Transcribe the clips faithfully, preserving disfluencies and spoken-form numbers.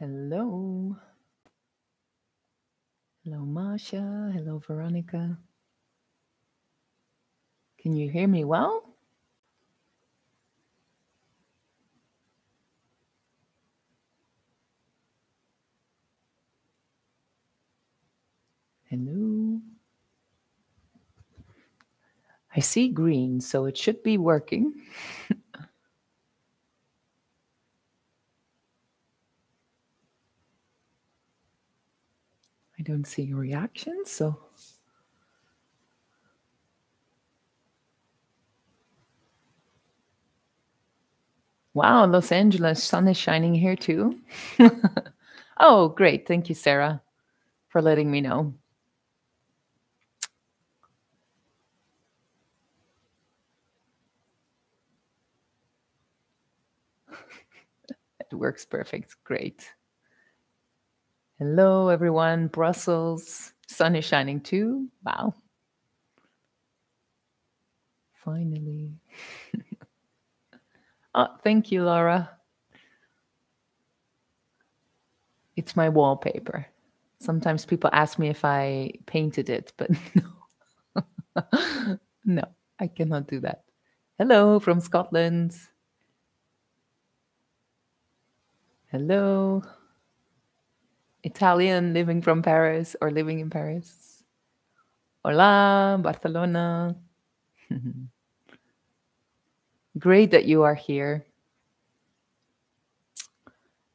Hello. Hello, Masha. Hello, Veronica. Can you hear me well? Hello. I see green, so it should be working. I don't see your reaction, so. Wow, Los Angeles, sun is shining here too. Oh, great. Thank you, Sarah, for letting me know. It works perfect. Great. Hello, everyone. Brussels. Sun is shining too. Wow. Finally. Oh, thank you, Laura. It's my wallpaper. Sometimes people ask me if I painted it, but no. No, I cannot do that. Hello from Scotland. Hello. Italian living from Paris or living in Paris. Hola, Barcelona. Great that you are here.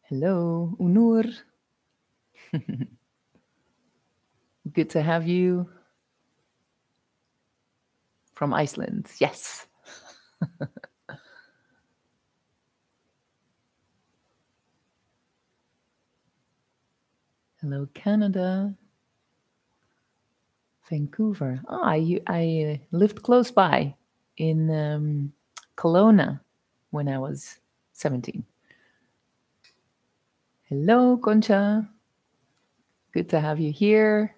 Hello, Unur. Good to have you. From Iceland, yes. Hello, Canada. Vancouver. Oh, I, I lived close by in um, Kelowna when I was seventeen. Hello, Concha. Good to have you here.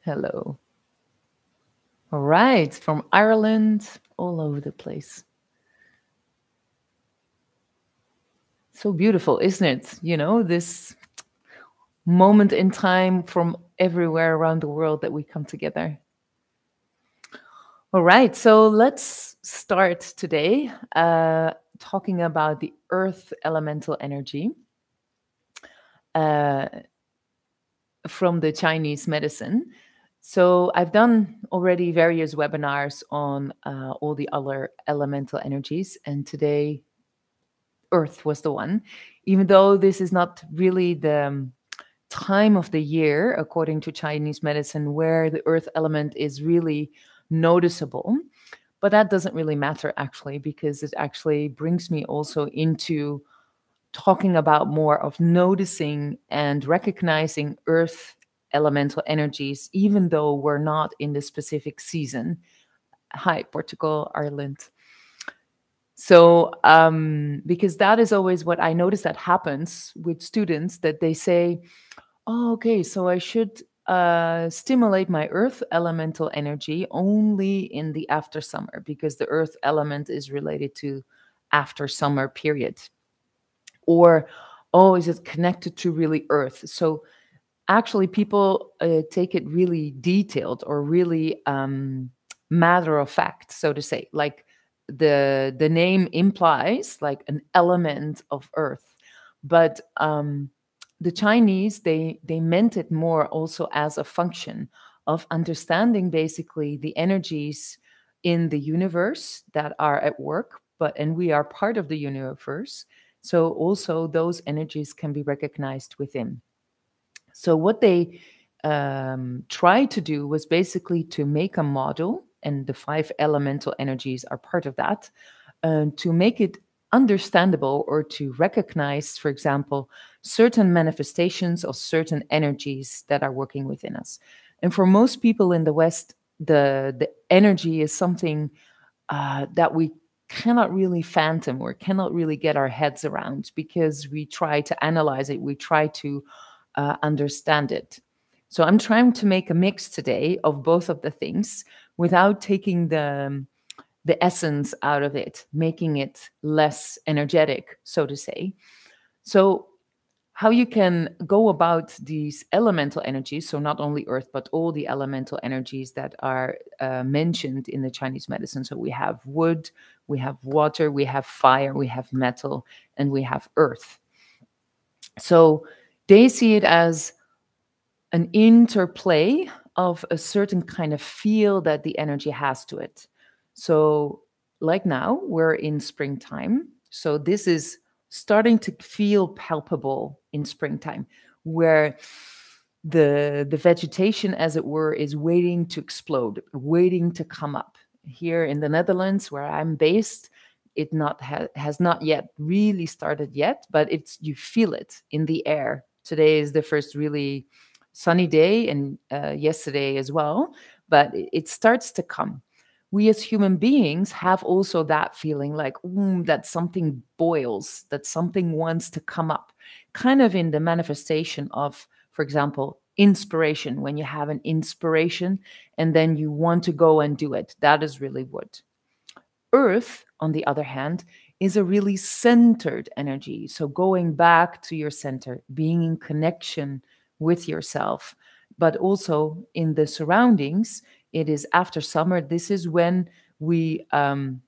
Hello. All right, from Ireland, all over the place. So beautiful, isn't it? You know, this moment in time from everywhere around the world that we come together. All right, so let's start today uh, talking about the earth elemental energy uh, from the Chinese medicine. So I've done already various webinars on uh, all the other elemental energies, and today Earth was the one. Even though this is not really the time of the year, according to Chinese medicine, where the Earth element is really noticeable, but that doesn't really matter actually, because it actually brings me also into talking about more of noticing and recognizing Earth elemental energies, even though we're not in the specific season. Hi, Portugal, Ireland. So, um, because that is always what I notice that happens with students, that they say, oh, okay, so I should uh, stimulate my earth elemental energy only in the after summer, because the earth element is related to after summer period. Or, oh, is it connected to really earth? So, actually, people uh, take it really detailed or really um, matter of fact, so to say. Like the the name implies, like an element of earth. But um, the Chinese, they they meant it more also as a function of understanding basically the energies in the universe that are at work, but and we are part of the universe. So also those energies can be recognized within. So what they um, tried to do was basically to make a model, and the five elemental energies are part of that, uh, to make it understandable or to recognize, for example, certain manifestations of certain energies that are working within us. And for most people in the West, the, the energy is something uh, that we cannot really fathom or cannot really get our heads around, because we try to analyze it, we try to Uh, understand it. So I'm trying to make a mix today of both of the things without taking the, the essence out of it, making it less energetic, so to say. So how you can go about these elemental energies, so not only earth, but all the elemental energies that are uh, mentioned in the Chinese medicine. So we have wood, we have water, we have fire, we have metal, and we have earth. So they see it as an interplay of a certain kind of feel that the energy has to it. So like now, we're in springtime. So this is starting to feel palpable in springtime, where the, the vegetation, as it were, is waiting to explode, waiting to come up. Here in the Netherlands, where I'm based, it not ha has not yet really started yet, but it's, you feel it in the air. Today is the first really sunny day, and uh, yesterday as well, but it starts to come. We as human beings have also that feeling like mm, that something boils, that something wants to come up, kind of in the manifestation of, for example, inspiration. When you have an inspiration and then you want to go and do it, that is really wood. Earth, on the other hand, is a really centered energy. So going back to your center, being in connection with yourself, but also in the surroundings. It is after summer. This is when we um,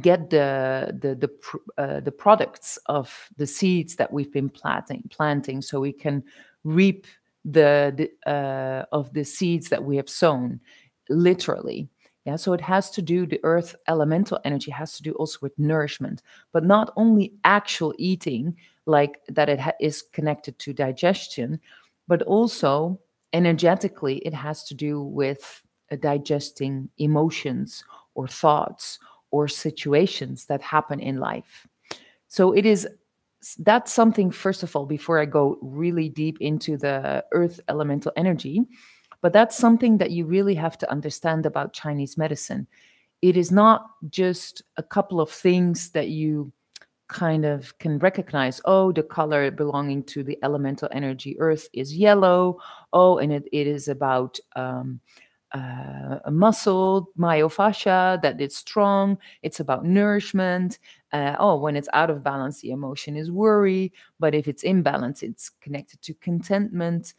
get the the the, pr uh, the products of the seeds that we've been planting, planting, so we can reap the, the uh, of the seeds that we have sown, literally. Yeah. So it has to do, the earth elemental energy has to do also with nourishment, but not only actual eating, like that it ha is connected to digestion, but also energetically it has to do with digesting emotions or thoughts or situations that happen in life. So it is, that's something, first of all, before I go really deep into the earth elemental energy, but that's something that you really have to understand about Chinese medicine. It is not just a couple of things that you kind of can recognize. Oh, the color belonging to the elemental energy earth is yellow. Oh, and it, it is about um, Uh, a muscle, myofascia, that it's strong. It's about nourishment. Uh, oh, when it's out of balance, the emotion is worry. But if it's in balance, it's connected to contentment.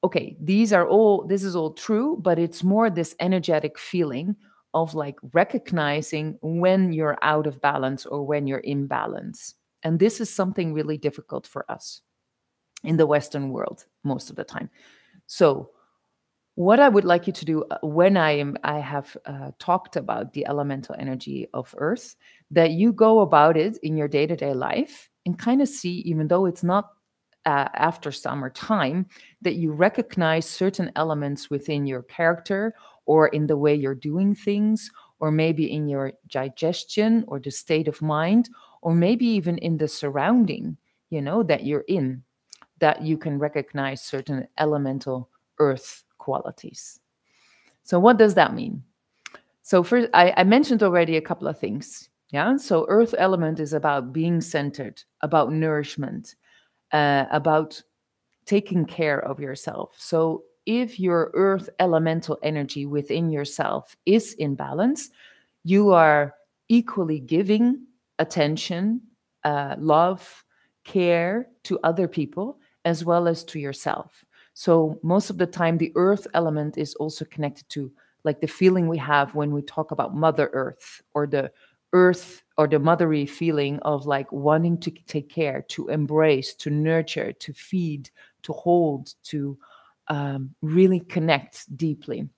Okay, these are all, this is all true, but it's more this energetic feeling of like recognizing when you're out of balance or when you're in balance. And this is something really difficult for us in the Western world most of the time. So what I would like you to do when I am, I have uh, talked about the elemental energy of earth, that you go about it in your day-to-day life and kind of see, even though it's not uh, after summertime, that you recognize certain elements within your character or in the way you're doing things, or maybe in your digestion or the state of mind, or maybe even in the surrounding, you know, that you're in, that you can recognize certain elemental earth qualities. So what does that mean? So first, I, I mentioned already a couple of things. Yeah. So earth element is about being centered, about nourishment, uh, about taking care of yourself. So if your earth elemental energy within yourself is in balance, you are equally giving attention, uh, love, care to other people, as well as to yourself. So most of the time, the earth element is also connected to like the feeling we have when we talk about Mother Earth, or the earth or the motherly feeling of like wanting to take care, to embrace, to nurture, to feed, to hold, to um, really connect deeply.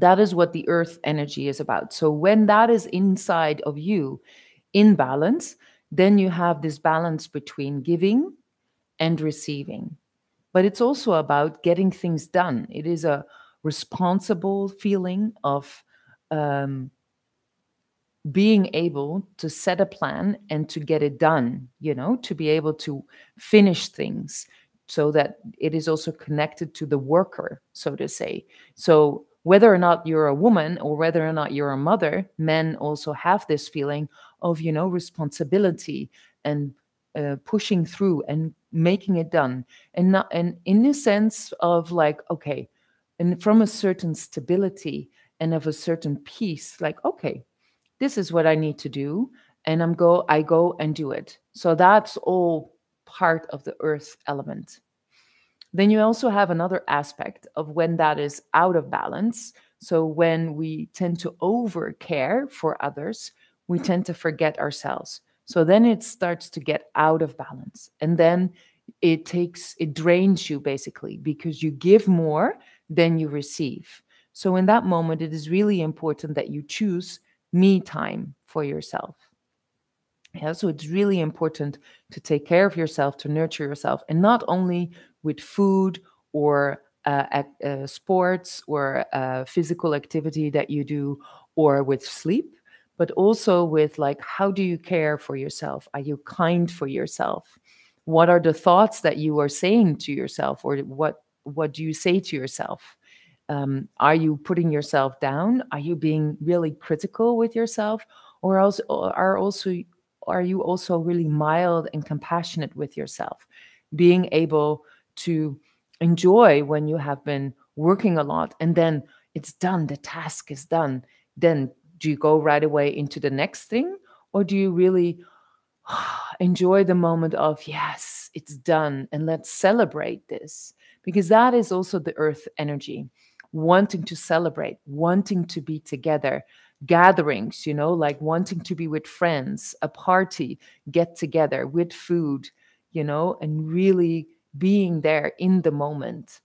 That is what the earth energy is about. So when that is inside of you in balance, then you have this balance between giving and receiving. But it's also about getting things done. It is a responsible feeling of um, being able to set a plan and to get it done, you know, to be able to finish things, so that it is also connected to the worker, so to say. So whether or not you're a woman or whether or not you're a mother, men also have this feeling of, you know, responsibility and uh, pushing through and making it done, and not, and in the sense of like, okay, and from a certain stability and of a certain peace, like, okay, this is what I need to do, and I'm go, I go and do it. So that's all part of the earth element. Then you also have another aspect of when that is out of balance. So when we tend to overcare for others, we tend to forget ourselves. So then it starts to get out of balance. And then it takes, it drains you basically, because you give more than you receive. So in that moment, it is really important that you choose me time for yourself. Yeah, so it's really important to take care of yourself, to nurture yourself, and not only with food or uh, at, uh, sports or uh, physical activity that you do, or with sleep, but also with like, how do you care for yourself? Are you kind for yourself? What are the thoughts that you are saying to yourself, or what what do you say to yourself? Um, are you putting yourself down? Are you being really critical with yourself, or also are also are you also really mild and compassionate with yourself? Being able to enjoy when you have been working a lot and then it's done, the task is done. Then do you go right away into the next thing? Or do you really enjoy the moment of, yes, it's done, and let's celebrate this? Because that is also the earth energy, wanting to celebrate, wanting to be together, gatherings, you know, like wanting to be with friends, a party, get together with food, you know, and really being there in the moment.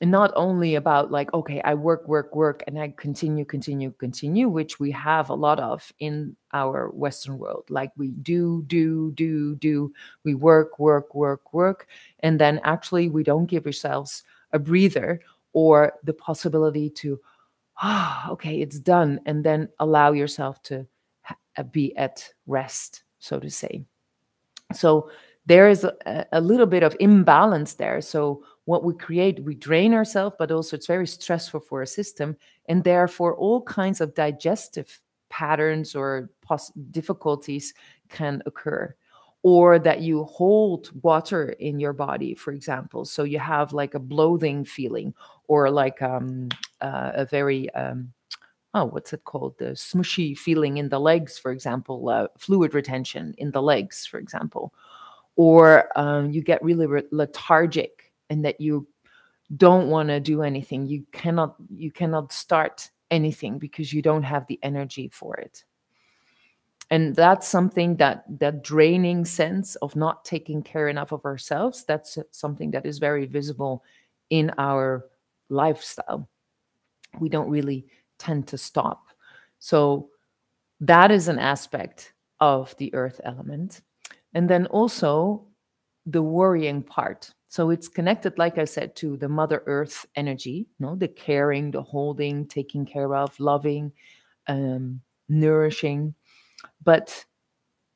And not only about like, okay, I work, work, work, and I continue, continue, continue, which we have a lot of in our Western world. Like we do, do, do, do, we work, work, work, work. And then actually we don't give ourselves a breather or the possibility to, ah, oh, okay, it's done. And then allow yourself to be at rest, so to say. So there is a, a little bit of imbalance there. So what we create, we drain ourselves, but also it's very stressful for our system. And therefore, all kinds of digestive patterns or pos- difficulties can occur. Or that you hold water in your body, for example. So you have like a bloating feeling, or like um, uh, a very, um, oh, what's it called? The smushy feeling in the legs, for example, uh, fluid retention in the legs, for example. Or um, you get really re- lethargic, and that you don't want to do anything. You cannot, you cannot start anything because you don't have the energy for it. And that's something that, that draining sense of not taking care enough of ourselves, that's something that is very visible in our lifestyle. We don't really tend to stop. So that is an aspect of the earth element. And then also the worrying part. So it's connected, like I said, to the Mother Earth energy, you know, the caring, the holding, taking care of, loving, um, nourishing. But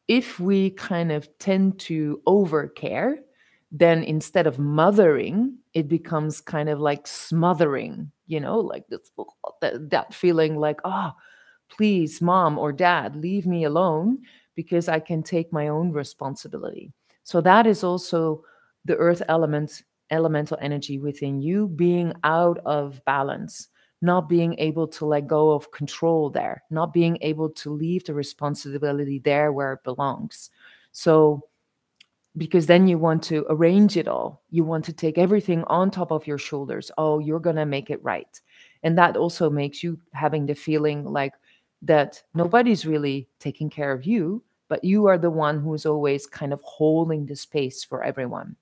if we kind of tend to overcare, then instead of mothering, it becomes kind of like smothering, you know, like that, that feeling like, oh, please, mom or dad, leave me alone, because I can take my own responsibility. So that is also the earth element, elemental energy within you, being out of balance, not being able to let go of control there, not being able to leave the responsibility there where it belongs. So, because then you want to arrange it all. You want to take everything on top of your shoulders. Oh, you're going to make it right. And that also makes you having the feeling like that nobody's really taking care of you, but you are the one who is always kind of holding the space for everyone.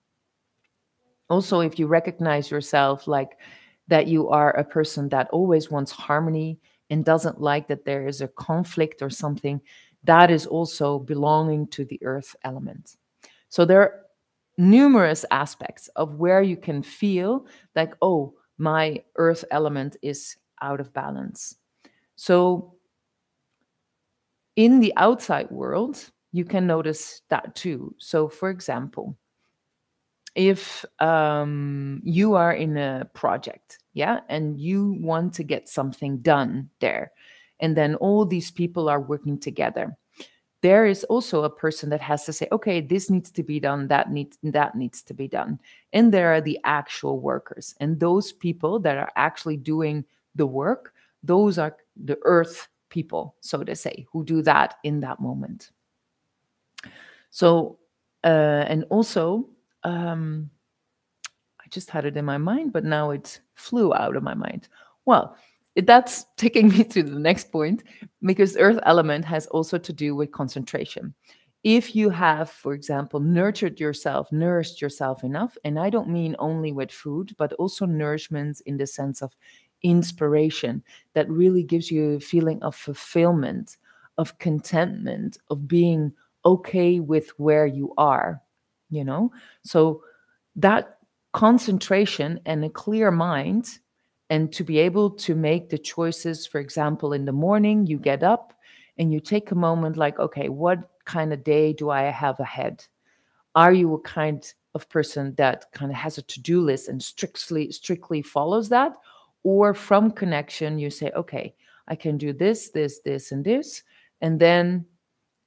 Also, if you recognize yourself like that you are a person that always wants harmony and doesn't like that there is a conflict or something, that is also belonging to the earth element. So there are numerous aspects of where you can feel like, oh, my earth element is out of balance. So in the outside world, you can notice that too. So for example, if um, you are in a project, yeah, and you want to get something done there, and then all these people are working together, there is also a person that has to say, okay, this needs to be done, that needs that needs to be done. And there are the actual workers. And those people that are actually doing the work, those are the earth people, so to say, who do that in that moment. So, uh, and also, um, I just had it in my mind, but now it flew out of my mind. Well, that's taking me to the next point, because earth element has also to do with concentration. If you have, for example, nurtured yourself, nourished yourself enough, and I don't mean only with food, but also nourishments in the sense of inspiration that really gives you a feeling of fulfillment, of contentment, of being okay with where you are, you know? So that concentration and a clear mind, and to be able to make the choices, for example, in the morning, you get up and you take a moment like, okay, what kind of day do I have ahead? Are you a kind of person that kind of has a to-do list and strictly, strictly follows that? Or from connection, you say, okay, I can do this, this, this, and this, and then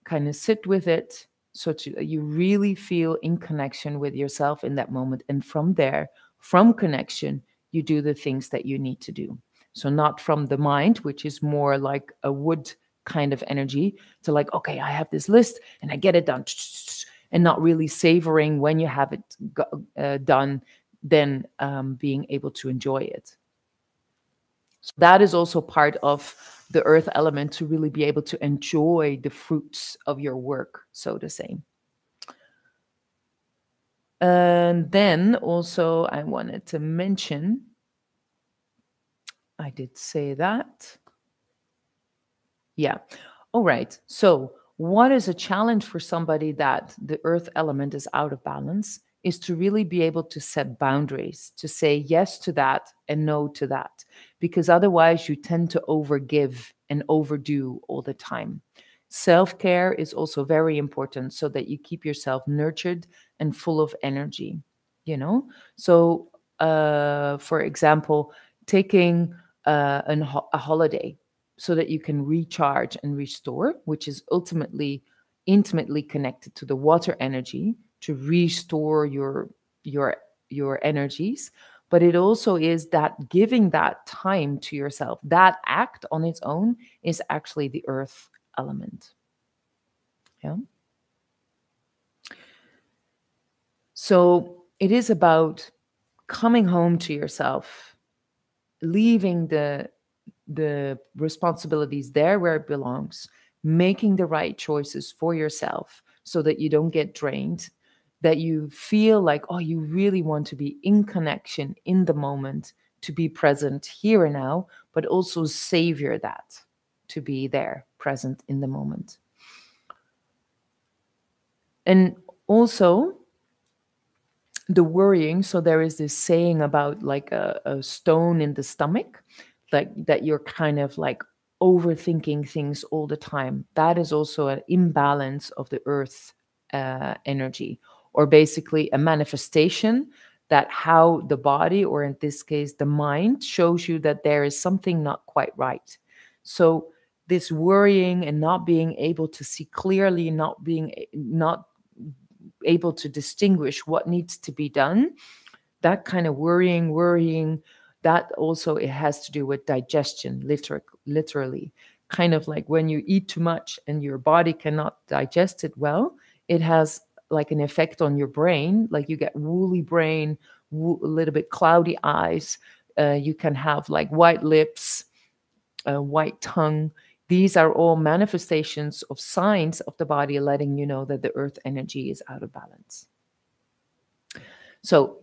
kind of sit with it so to, you really feel in connection with yourself in that moment. And from there, from connection, you do the things that you need to do. So not from the mind, which is more like a wood kind of energy, to like, okay, I have this list and I get it done, and not really savoring when you have it uh, done, then um, being able to enjoy it. So that is also part of the earth element, to really be able to enjoy the fruits of your work, so to say. And then also I wanted to mention, I did say that. Yeah. All right. So what is a challenge for somebody that the earth element is out of balance is to really be able to set boundaries, to say yes to that and no to that, because otherwise you tend to overgive and overdo all the time. Self-care is also very important so that you keep yourself nurtured and full of energy, you know? So, uh, for example, taking uh, an ho a holiday so that you can recharge and restore, which is ultimately intimately connected to the water energy, to restore your, your, your energies. But it also is that giving that time to yourself, that act on its own is actually the earth element. Yeah. So it is about coming home to yourself, leaving the the responsibilities there where it belongs, making the right choices for yourself so that you don't get drained, that you feel like, oh, you really want to be in connection in the moment, to be present here and now, but also savor that, to be there, present in the moment. And also the worrying. So there is this saying about like a, a stone in the stomach, like that you're kind of like overthinking things all the time. That is also an imbalance of the earth uh, energy, or basically a manifestation that how the body, or in this case, the mind, shows you that there is something not quite right. So this worrying and not being able to see clearly, not being not able to distinguish what needs to be done, that kind of worrying, worrying, that also it has to do with digestion, liter literally. Kind of like when you eat too much and your body cannot digest it well, it has like an effect on your brain, like you get woolly brain, wo a little bit cloudy eyes, uh, you can have like white lips, uh, white tongue. These are all manifestations of signs of the body letting you know that the earth energy is out of balance. So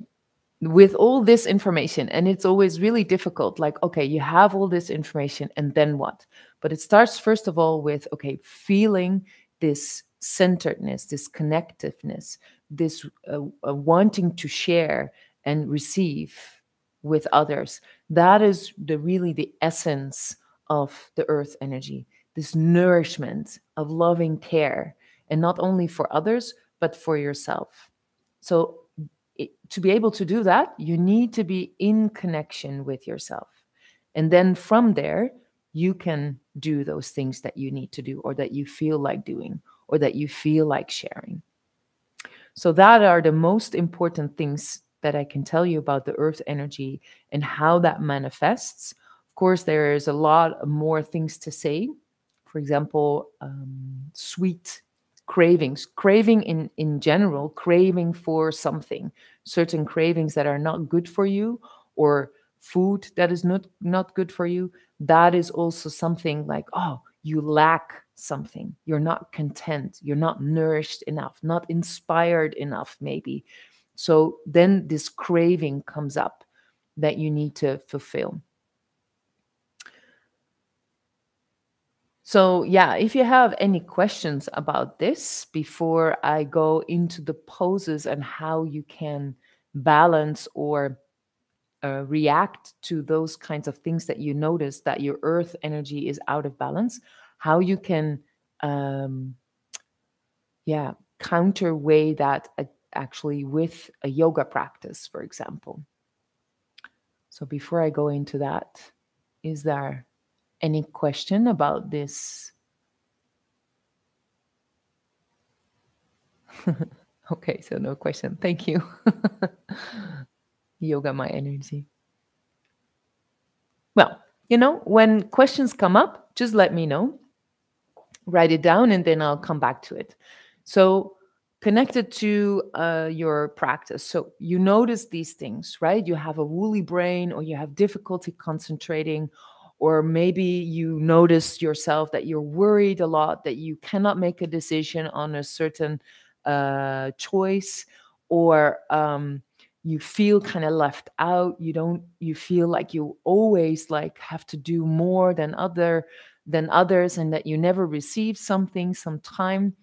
with all this information, and it's always really difficult, like, okay, you have all this information and then what? But it starts first of all with, okay, feeling this centeredness, this connectiveness, this uh, uh, wanting to share and receive with others. That is the really the essence of the earth energy, this nourishment of loving care, and not only for others, but for yourself. So it, to be able to do that, you need to be in connection with yourself. And then from there, you can do those things that you need to do or that you feel like doing, or that you feel like sharing. So that are the most important things that I can tell you about the earth energy and how that manifests. Of course, there is a lot more things to say. For example, um, sweet cravings, craving in, in general, craving for something, certain cravings that are not good for you, or food that is not, not good for you. That is also something like, oh, you lack something. You're not content. You're not nourished enough, not inspired enough, maybe. So then this craving comes up that you need to fulfill. So yeah, if you have any questions about this before I go into the poses and how you can balance or uh, react to those kinds of things that you notice that your earth energy is out of balance, how you can um, yeah, counterweigh that uh, actually with a yoga practice, for example. So before I go into that, is there any question about this? Okay, so no question. Thank you. Yoga, my energy. Well, you know, when questions come up, just let me know. Write it down and then I'll come back to it. So connected to uh, your practice. So you notice these things, right? You have a woolly brain, or you have difficulty concentrating, or maybe you notice yourself that you're worried a lot, that you cannot make a decision on a certain uh, choice, or um, you feel kind of left out. You don't. You feel like you always like have to do more than other than others, and that you never receive something, some time.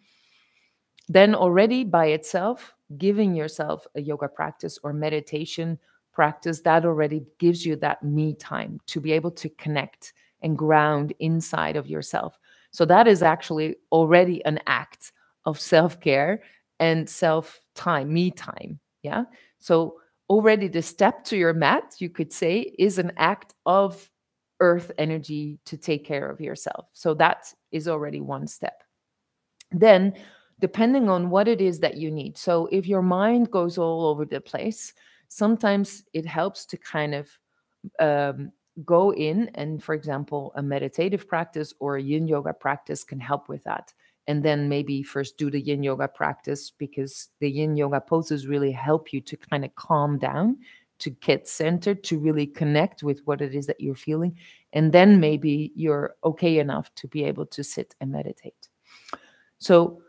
Then already by itself, giving yourself a yoga practice or meditation practice, that already gives you that me time to be able to connect and ground inside of yourself. So that is actually already an act of self-care and self-time, me time. Yeah. So already the step to your mat, you could say, is an act of earth energy to take care of yourself. So that is already one step. Then, depending on what it is that you need. So if your mind goes all over the place, sometimes it helps to kind of um, go in and, for example, a meditative practice or a yin yoga practice can help with that. And then maybe first do the yin yoga practice, because the yin yoga poses really help you to kind of calm down, to get centered, to really connect with what it is that you're feeling. And then maybe you're okay enough to be able to sit and meditate. So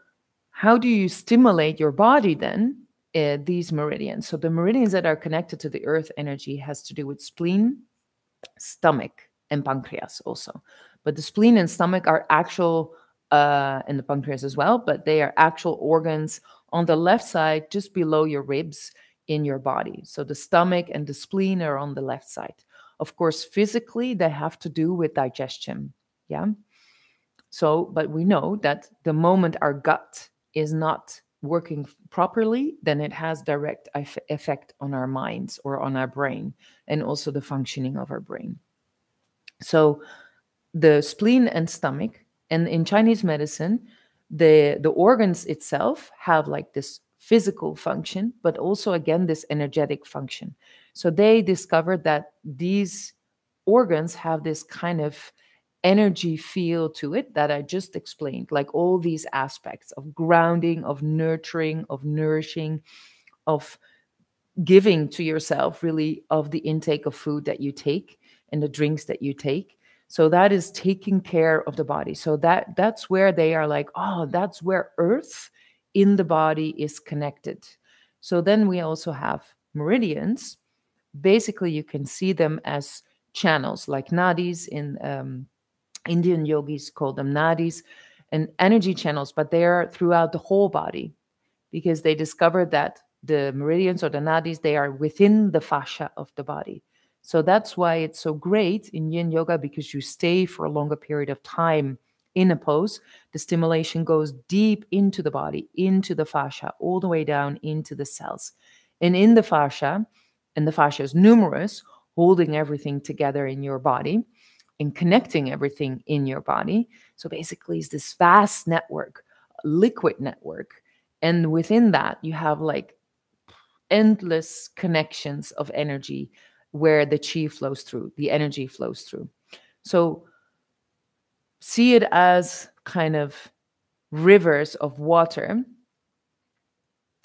how do you stimulate your body then? Uh, these meridians. So the meridians that are connected to the earth energy has to do with spleen, stomach, and pancreas also. But the spleen and stomach are actual, uh, and the pancreas as well, but they are actual organs on the left side, just below your ribs in your body. So the stomach and the spleen are on the left side. Of course, physically, they have to do with digestion. Yeah. So, but we know that the moment our gut is not working properly, then it has direct effect on our minds or on our brain, and also the functioning of our brain. So the spleen and stomach, and in Chinese medicine, the, the organs itself have like this physical function, but also again, this energetic function. So they discovered that these organs have this kind of energy feel to it that I just explained, like all these aspects of grounding, of nurturing, of nourishing, of giving to yourself, really, of the intake of food that you take and the drinks that you take. So that is taking care of the body. So that that's where they are like, oh, that's where earth in the body is connected. So then we also have meridians. Basically, you can see them as channels, like nadis in um, Indian yogis call them nadis, and energy channels, but they are throughout the whole body, because they discovered that the meridians or the nadis, they are within the fascia of the body. So that's why it's so great in yin yoga, because you stay for a longer period of time in a pose. The stimulation goes deep into the body, into the fascia, all the way down into the cells. And in the fascia, and the fascia is numerous, holding everything together in your body, and connecting everything in your body. So basically, it's this vast network liquid network. And within that, you have like endless connections of energy where the chi flows through, the energy flows through. So see it as kind of rivers of water.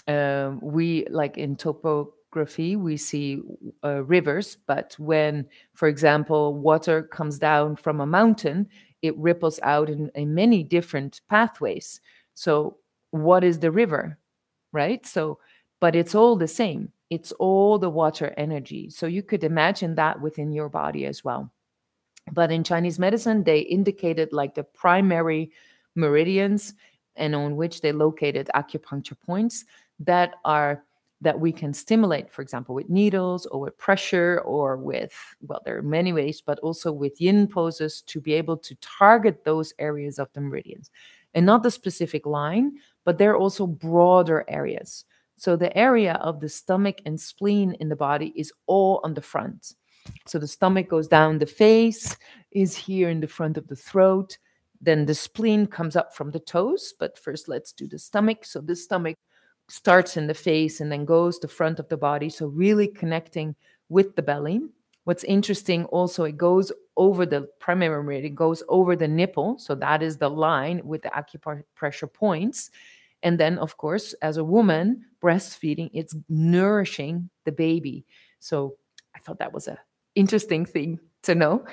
Um, we, like in topography, we see uh, rivers, but when, for example, water comes down from a mountain, it ripples out in, in many different pathways. So what is the river, right? So, but it's all the same. It's all the water energy. So you could imagine that within your body as well. But in Chinese medicine, they indicated like the primary meridians and on which they located acupuncture points that are that we can stimulate, for example, with needles or with pressure or with, well, there are many ways, but also with yin poses to be able to target those areas of the meridians. And not the specific line, but they're also broader areas. So the area of the stomach and spleen in the body is all on the front. So the stomach goes down, the face is here in the front of the throat. Then the spleen comes up from the toes. But first, let's do the stomach. So the stomach starts in the face and then goes to the front of the body. So really connecting with the belly. What's interesting also, it goes over the primary meridian, it goes over the nipple. So that is the line with the acupressure points. And then, of course, as a woman, breastfeeding, it's nourishing the baby. So I thought that was an interesting thing to know.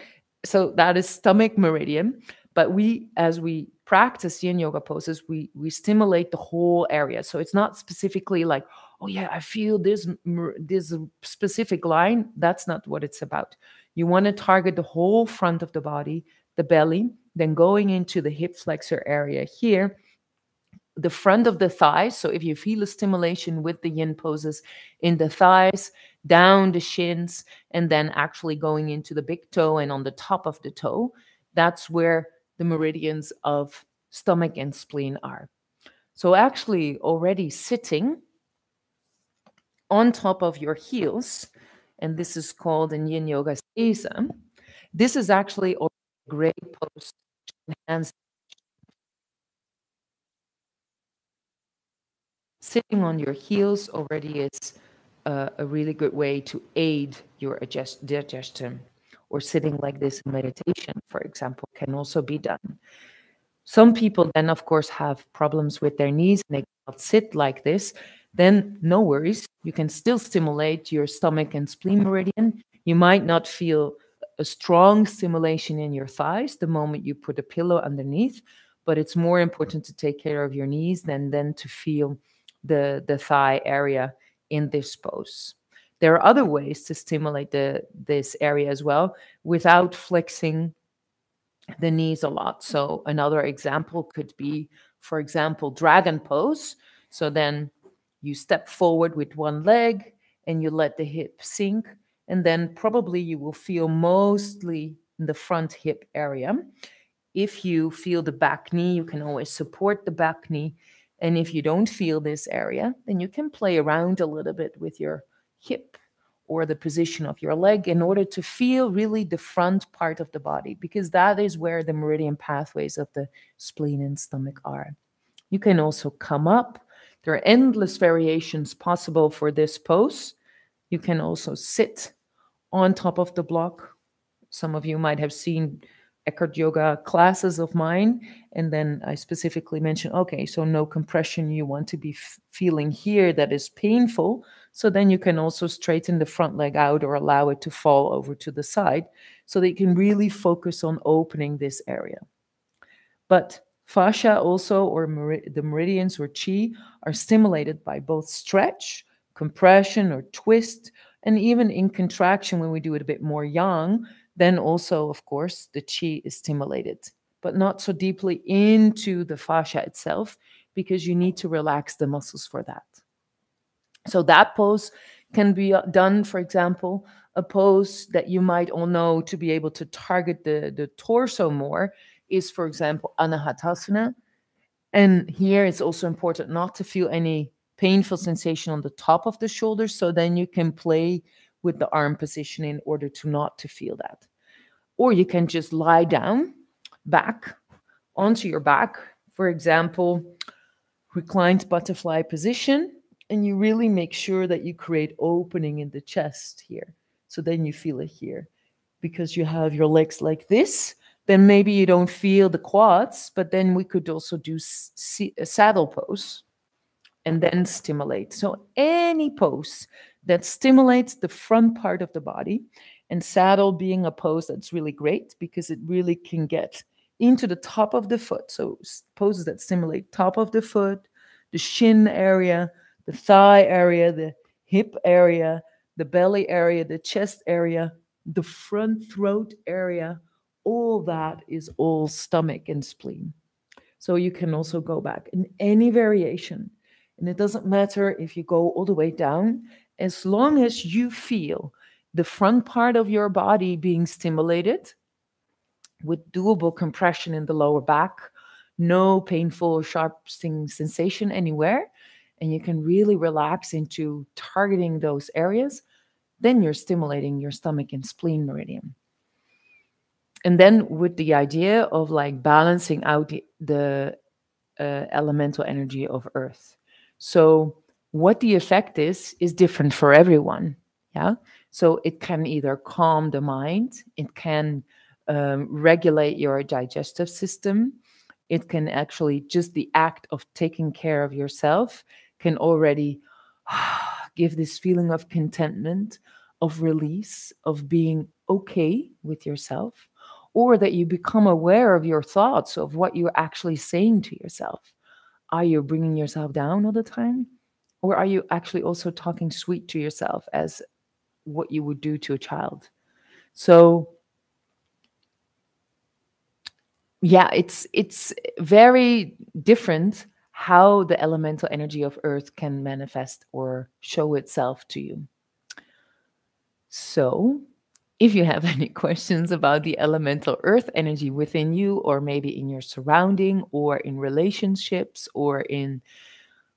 So that is stomach meridian. But we, as we practice yin yoga poses, we, we stimulate the whole area. So it's not specifically like, oh yeah, I feel this, this specific line. That's not what it's about. You want to target the whole front of the body, the belly, then going into the hip flexor area here, the front of the thighs. So if you feel a stimulation with the yin poses in the thighs, down the shins, and then actually going into the big toe and on the top of the toe, that's where the meridians of stomach and spleen are. So actually already sitting on top of your heels, and this is called in Yin Yoga Sesa, this is actually a great pose to enhance. Sitting on your heels already is uh, a really good way to aid your digestion. Or sitting like this in meditation, for example, can also be done. Some people then, of course, have problems with their knees and they cannot sit like this. Then no worries. You can still stimulate your stomach and spleen meridian. You might not feel a strong stimulation in your thighs the moment you put a pillow underneath, but it's more important to take care of your knees than then to feel the, the thigh area in this pose. There are other ways to stimulate the, this area as well without flexing the knees a lot. So another example could be, for example, dragon pose. So then you step forward with one leg and you let the hip sink. And then probably you will feel mostly in the front hip area. If you feel the back knee, you can always support the back knee. And if you don't feel this area, then you can play around a little bit with your hip or the position of your leg in order to feel really the front part of the body, because that is where the meridian pathways of the spleen and stomach are. You can also come up. There are endless variations possible for this pose. You can also sit on top of the block. Some of you might have seen Ekhart Yoga classes of mine. And then I specifically mentioned, okay, so no compression. You want to be feeling here that is painful. So then you can also straighten the front leg out or allow it to fall over to the side so that you can really focus on opening this area. But fascia also, or mer the meridians or chi, are stimulated by both stretch, compression or twist, and even in contraction when we do it a bit more yang. Then also, of course, the chi is stimulated, but not so deeply into the fascia itself because you need to relax the muscles for that. So that pose can be done, for example, a pose that you might all know to be able to target the, the torso more is, for example, Anahatasana. And here it's also important not to feel any painful sensation on the top of the shoulders, so then you can play with the arm position in order to not to feel that. Or you can just lie down, back, onto your back. For example, reclined butterfly position, and you really make sure that you create opening in the chest here. So then you feel it here, because you have your legs like this. Then maybe you don't feel the quads, but then we could also do a saddle pose and then stimulate. So any pose that stimulates the front part of the body, and saddle being a pose that's really great because it really can get into the top of the foot. So poses that stimulate top of the foot, the shin area, the thigh area, the hip area, the belly area, the chest area, the front throat area, all that is all stomach and spleen. So you can also go back in any variation. And it doesn't matter if you go all the way down, as long as you feel the front part of your body being stimulated with doable compression in the lower back, no painful or sharp sensation anywhere, and you can really relax into targeting those areas, then you're stimulating your stomach and spleen meridian. And then with the idea of like balancing out the, the uh, elemental energy of earth. So what the effect is, is different for everyone. Yeah. So it can either calm the mind, it can um, regulate your digestive system. It can actually, just the act of taking care of yourself can already give this feeling of contentment, of release, of being okay with yourself, or that you become aware of your thoughts, of what you're actually saying to yourself. Are you bringing yourself down all the time? Or are you actually also talking sweet to yourself as what you would do to a child? So yeah, it's it's very different how the elemental energy of earth can manifest or show itself to you. So if you have any questions about the elemental earth energy within you, or maybe in your surrounding, or in relationships, or in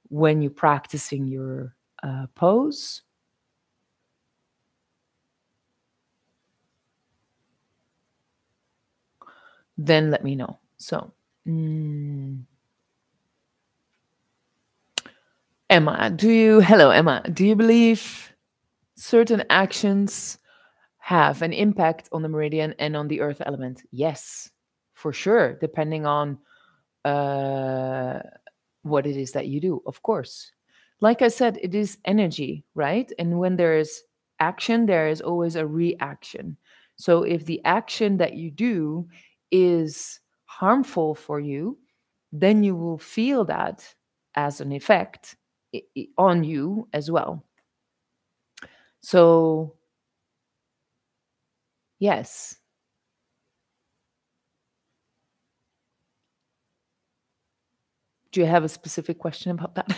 when you're practicing your uh, pose, then let me know. So, mm, Emma, do you, hello Emma, do you believe certain actions have an impact on the meridian and on the earth element? Yes, for sure, depending on uh, what it is that you do, of course. Like I said, it is energy, right? And when there is action, there is always a reaction. So if the action that you do is harmful for you, then you will feel that as an effect on you as well. So yes. Do you have a specific question about that?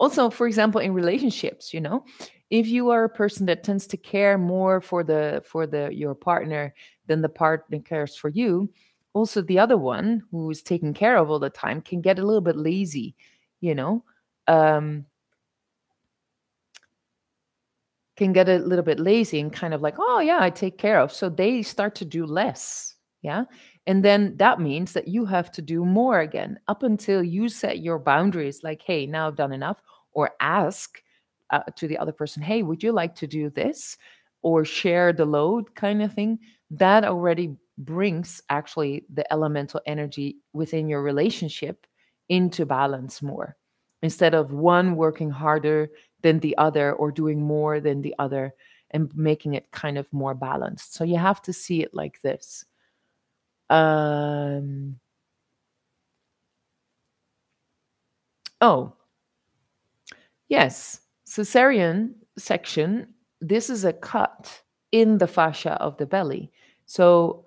Also, for example, in relationships, you know, if you are a person that tends to care more for the for the your partner than the partner cares for you, also the other one who is taken care of all the time can get a little bit lazy, you know, um, can get a little bit lazy and kind of like, oh yeah, I take care of. So they start to do less. Yeah. And then that means that you have to do more again up until you set your boundaries, like, hey, now I've done enough, or ask uh, to the other person, hey, would you like to do this, or share the load kind of thing. That already brings actually the elemental energy within your relationship into balance more, instead of one working harder than the other or doing more than the other and making it kind of more balanced. So you have to see it like this. Um, oh, yes. Cesarean section. This is a cut in the fascia of the belly. So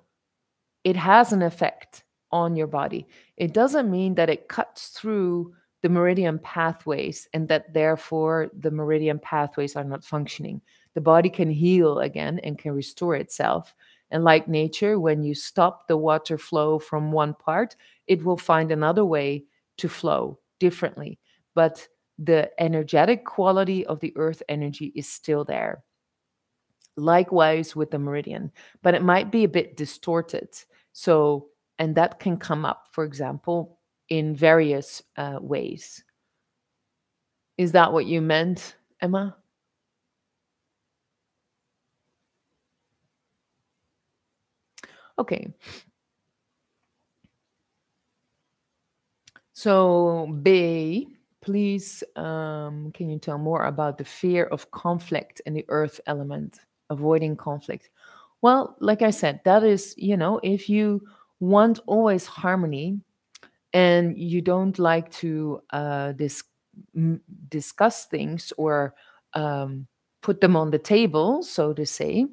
it has an effect on your body. It doesn't mean that it cuts through the meridian pathways and that therefore the meridian pathways are not functioning. The body can heal again and can restore itself. And like nature, when you stop the water flow from one part, it will find another way to flow differently. But the energetic quality of the earth energy is still there. Likewise with the meridian, but it might be a bit distorted. So, and that can come up, for example, in various uh, ways. Is that what you meant, Emma? Okay. So, Bei, please, um, can you tell more about the fear of conflict and the earth element, avoiding conflict? Well, like I said, that is, you know, if you want always harmony and you don't like to uh, dis discuss things or um, put them on the table, so to say,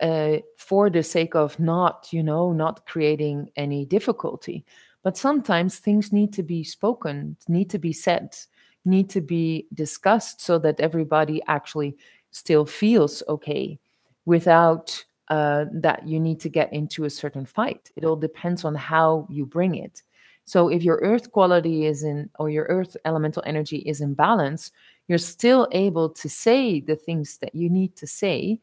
uh, for the sake of not, you know, not creating any difficulty. But sometimes things need to be spoken, need to be said, need to be discussed so that everybody actually still feels okay without uh, that you need to get into a certain fight. It all depends on how you bring it. So if your earth quality is in, or your earth elemental energy is in balance, you're still able to say the things that you need to say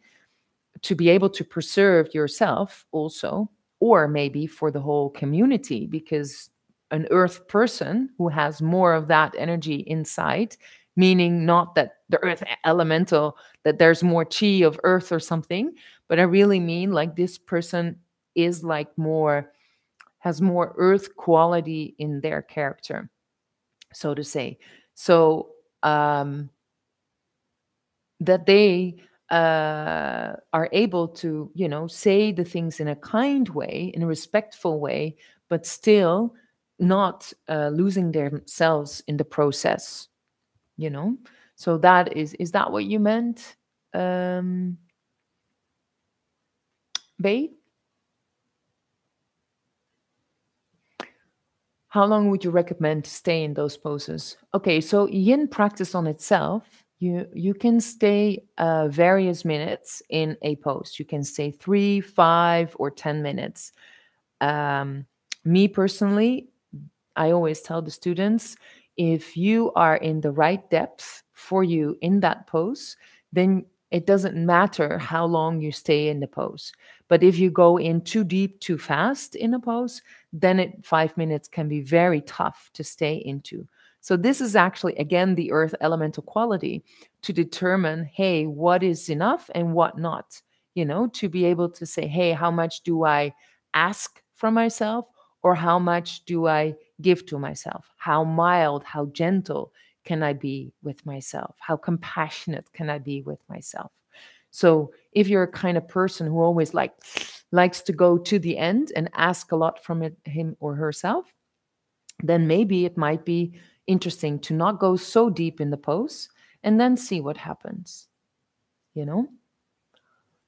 to be able to preserve yourself also, or maybe for the whole community, because an earth person who has more of that energy inside, meaning not that the earth elemental, that there's more chi of earth or something, but I really mean like this person is like more, has more earth quality in their character, so to say. So um, that they uh, are able to, you know, say the things in a kind way, in a respectful way, but still not uh, losing themselves in the process, you know? So that is, is that what you meant, um, Bei? How long would you recommend to stay in those poses? Okay, so yin practice on itself, you, you can stay uh, various minutes in a pose. You can stay three, five, or ten minutes. Um, me personally, I always tell the students, if you are in the right depth for you in that pose, then it doesn't matter how long you stay in the pose. But if you go in too deep, too fast in a pose, then it, five minutes can be very tough to stay into. So this is actually, again, the earth elemental quality to determine, hey, what is enough and what not, you know, to be able to say, hey, how much do I ask from myself or how much do I give to myself? How mild, how gentle can I be with myself? How compassionate can I be with myself? So if you're a kind of person who always like likes to go to the end and ask a lot from it, him or herself, then maybe it might be interesting to not go so deep in the pose and then see what happens, you know?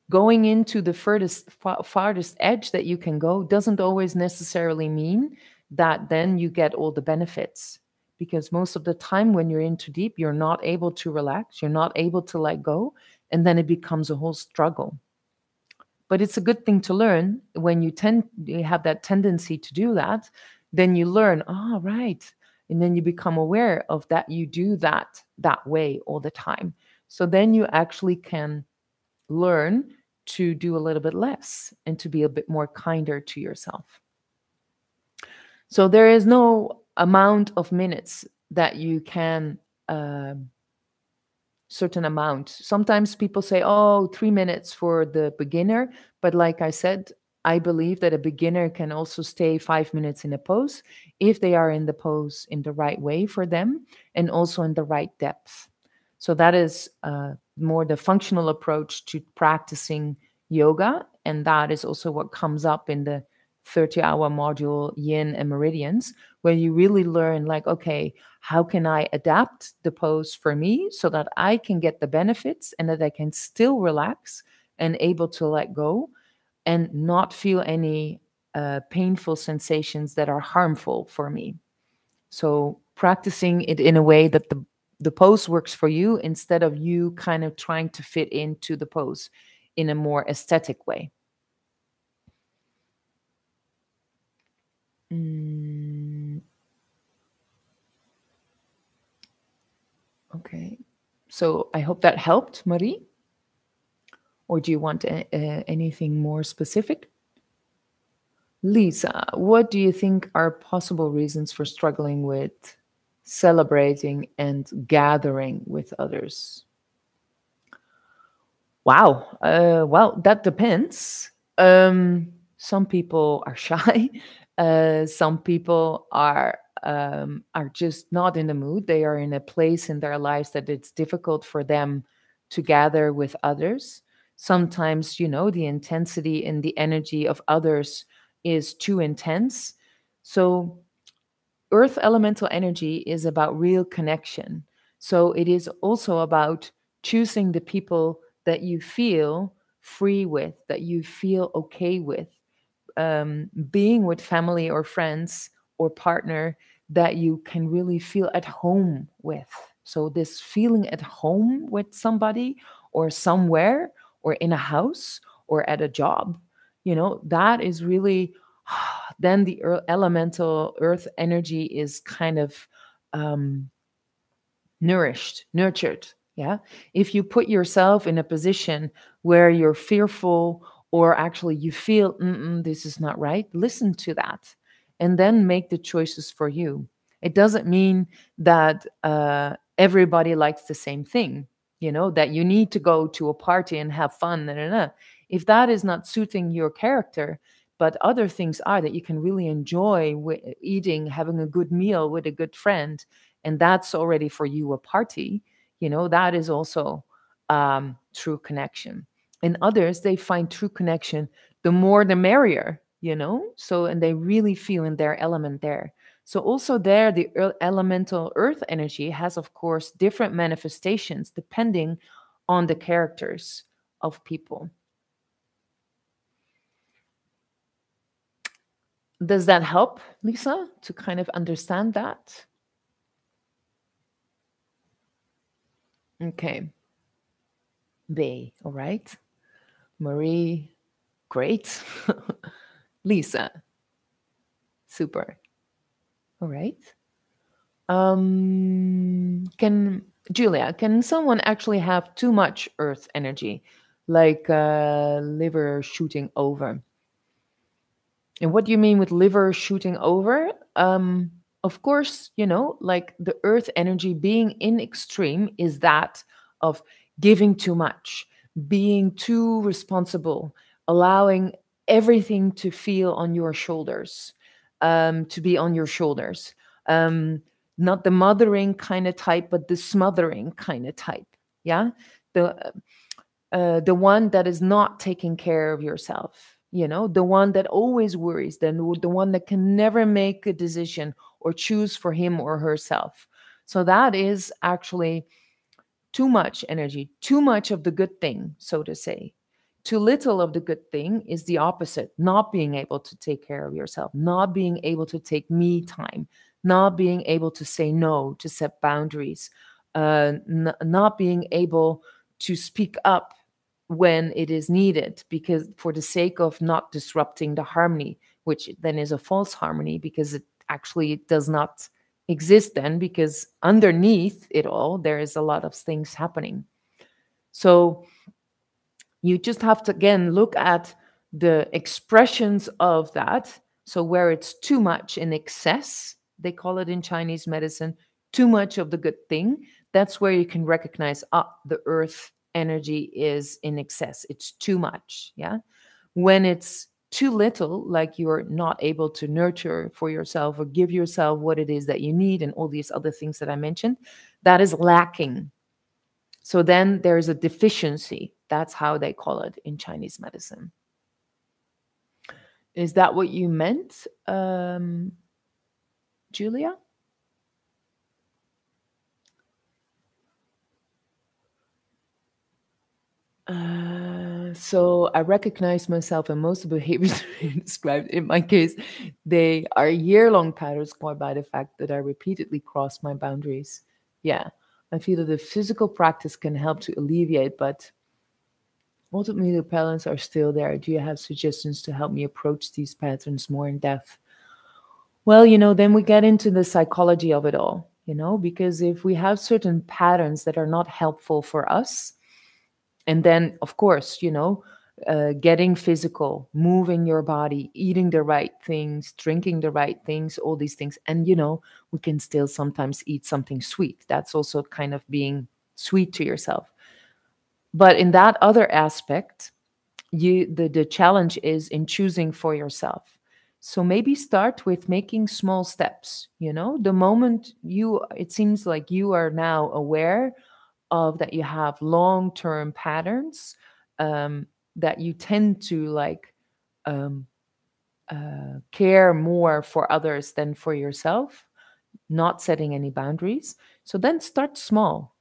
Going into the furthest, far, farthest edge that you can go doesn't always necessarily mean that then you get all the benefits. Because most of the time when you're in too deep, you're not able to relax. You're not able to let go. And then it becomes a whole struggle. But it's a good thing to learn. When you tend you have that tendency to do that, then you learn, oh, right. And then you become aware of that you do that that way all the time. So then you actually can learn to do a little bit less and to be a bit more kinder to yourself. So there is no amount of minutes that you can, uh, certain amount. Sometimes people say, oh, three minutes for the beginner. But like I said, I believe that a beginner can also stay five minutes in a pose if they are in the pose in the right way for them and also in the right depth. So that is uh, more the functional approach to practicing yoga. And that is also what comes up in the thirty hour module Yin and Meridians, where you really learn like, okay, how can I adapt the pose for me so that I can get the benefits and that I can still relax and able to let go and not feel any uh, painful sensations that are harmful for me. So practicing it in a way that the, the pose works for you instead of you kind of trying to fit into the pose in a more aesthetic way. Mm. Okay, so I hope that helped, Marie. Or do you want a, a, anything more specific? Lisa, what do you think are possible reasons for struggling with celebrating and gathering with others? Wow. Uh, well, that depends. Um, some people are shy. Uh, some people are um, are just not in the mood. They are in a place in their lives that it's difficult for them to gather with others. Sometimes, you know, the intensity and the energy of others is too intense. So earth elemental energy is about real connection. So it is also about choosing the people that you feel free with, that you feel okay with, um, being with family or friends or partner that you can really feel at home with. So this feeling at home with somebody or somewhere or in a house or at a job, you know, that is really, then the earth, elemental earth energy is kind of um, nourished, nurtured. Yeah. If you put yourself in a position where you're fearful or actually you feel, mm-mm, this is not right, listen to that and then make the choices for you. It doesn't mean that uh, everybody likes the same thing, you know, that you need to go to a party and have fun. Nah, nah, nah. If that is not suiting your character, but other things are that you can really enjoy eating, having a good meal with a good friend, and that's already for you a party, you know, that is also um, true connection. And others, they find true connection, the more the merrier, you know, so, and they really feel in their element there. So also there, the elemental earth energy has, of course, different manifestations depending on the characters of people. Does that help, Lisa, to kind of understand that? Okay. Bay, all right. Marie, great. Lisa, super. All right. Um, can Julia, can someone actually have too much earth energy, like uh, liver shooting over? And what do you mean with liver shooting over? Um, of course, you know, like the earth energy being in extreme is that of giving too much, being too responsible, allowing everything to feel on your shoulders, um, to be on your shoulders. Um, not the mothering kind of type, but the smothering kind of type. Yeah. The, uh, the one that is not taking care of yourself. You know, the one that always worries, then the one that can never make a decision or choose for him or herself. So that is actually too much energy, too much of the good thing, so to say. Too little of the good thing is the opposite, not being able to take care of yourself, not being able to take me time, not being able to say no, to set boundaries, uh, n- not being able to speak up when it is needed, because for the sake of not disrupting the harmony, which then is a false harmony because it actually does not exist then, because underneath it all, there is a lot of things happening. So you just have to, again, look at the expressions of that. So where it's too much in excess, they call it in Chinese medicine, too much of the good thing. That's where you can recognize, ah, the earth energy is in excess. It's too much. Yeah. When it's too little, like you're not able to nurture for yourself or give yourself what it is that you need and all these other things that I mentioned, that is lacking. So then there is a deficiency. That's how they call it in Chinese medicine. Is that what you meant, um, Julia? Uh, so I recognize myself in most of the behaviors described. In my case, they are year-long patterns caused by the fact that I repeatedly cross my boundaries. Yeah, I feel that the physical practice can help to alleviate, but ultimately the patterns are still there. Do you have suggestions to help me approach these patterns more in depth? Well, you know, then we get into the psychology of it all, you know, because if we have certain patterns that are not helpful for us, and then, of course, you know, uh, getting physical, moving your body, eating the right things, drinking the right things, all these things. And, you know, we can still sometimes eat something sweet. That's also kind of being sweet to yourself. But in that other aspect, you the, the challenge is in choosing for yourself. So maybe start with making small steps. You know, the moment you, it seems like you are now aware of that you have long-term patterns um, that you tend to like um, uh, care more for others than for yourself, not setting any boundaries. So then start small,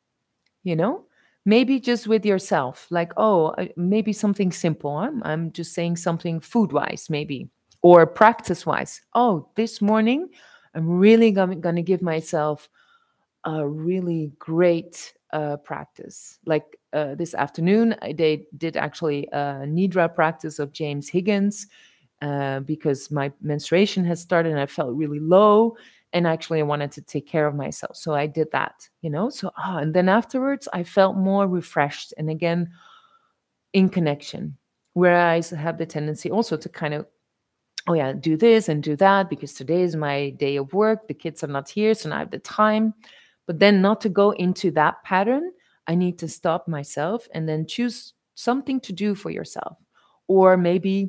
you know, maybe just with yourself, like, oh, maybe something simple. I'm, I'm just saying something food-wise, maybe. Or practice-wise, oh, this morning, I'm really going to give myself a really great uh, practice. Like uh, this afternoon, I did, did actually a Nidra practice of James Higgins uh, because my menstruation has started and I felt really low. And actually, I wanted to take care of myself. So I did that, you know. So, ah, and then afterwards, I felt more refreshed and again, in connection. Where I have the tendency also to kind of, oh yeah, do this and do that because today is my day of work. The kids are not here, so now I have the time. But then not to go into that pattern, I need to stop myself and then choose something to do for yourself. Or maybe